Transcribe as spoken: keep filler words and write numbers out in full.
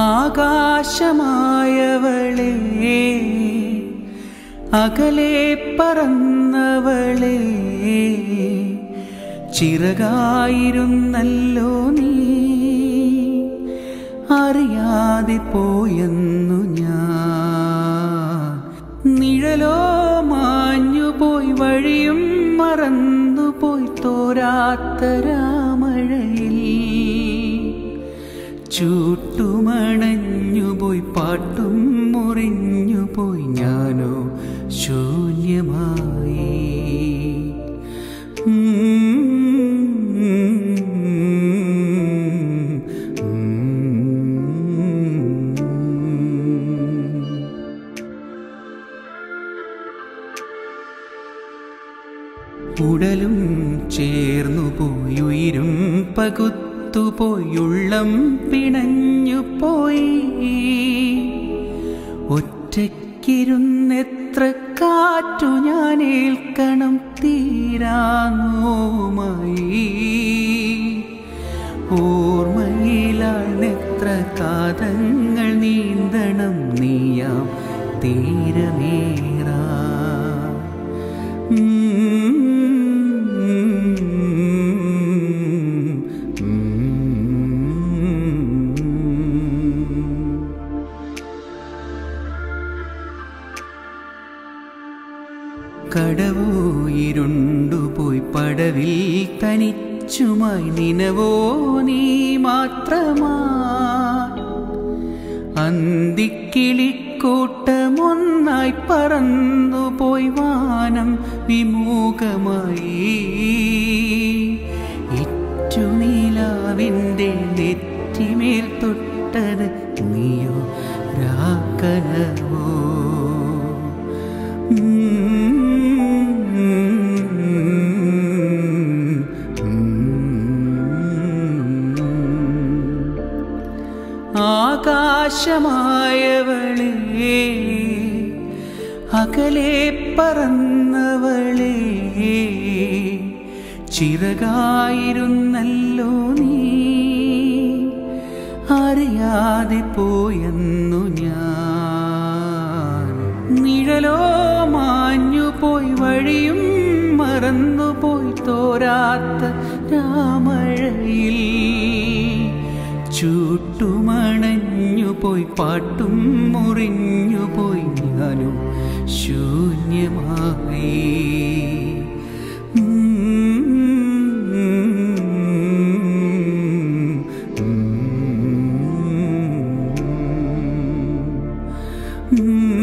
ആകാശമായവളെ അകലെ പറന്നവളെ ചിറകായിരുന്നല്ലോ നീ അറിയാതെ പോയെന്നു ഞാൻ നിഴലോ മാഞ്ഞു പോയി വഴിയും മറന്നു പോയി തോരാത്ത രാമഴയിൽ ചൂട്ടുമണഞ്ഞു പോയി പാട്ടും മുറിഞ്ഞു പോയി ഞാനോ ശൂന്യമായി ഉടലും ചേർന്നു പോയുയിരും പകുത്തുപോയുള്ളം പിണഞ്ഞു പോയി ഒറ്റയ്ക്കിരുന്നെത്ര കാറ്റു ഞാൻ ഏൽക്കണം തീരാനോമായി ഓർമ്മയിലാണെത്ര കാതങ്ങൾ നീന്തണം നീയാം തീരമേറാ കടവോ ഇരുണ്ടുപോയി പടവിൽ തനിച്ചുമായി നിനവോ നീ മാത്രമാ അന്തിക്കിളിക്കൂട്ടമൊന്നായി പറന്നുപോയി വാനം വിമൂകമായി ഏറ്റുനിലാവിൻ്റെ നെറ്റിമേൽ തൊട്ടത് നീയോ രാക്കനവോ ആകാശമായവളെ അകലെ പറന്നവളെ ചിറകായിരുന്നല്ലോ നീ അറിയാതെ പോയെന്നു ഞാൻ നിഴലോ മാഞ്ഞു പോയി വഴിയും മറന്നുപോയി തോരാത്ത രാമഴയിൽ ചൂട്ടുമണഞ്ഞു പോയി പാട്ടും മുറിഞ്ഞു പോയി ഞാനും ശൂന്യമായി Mm-hmm.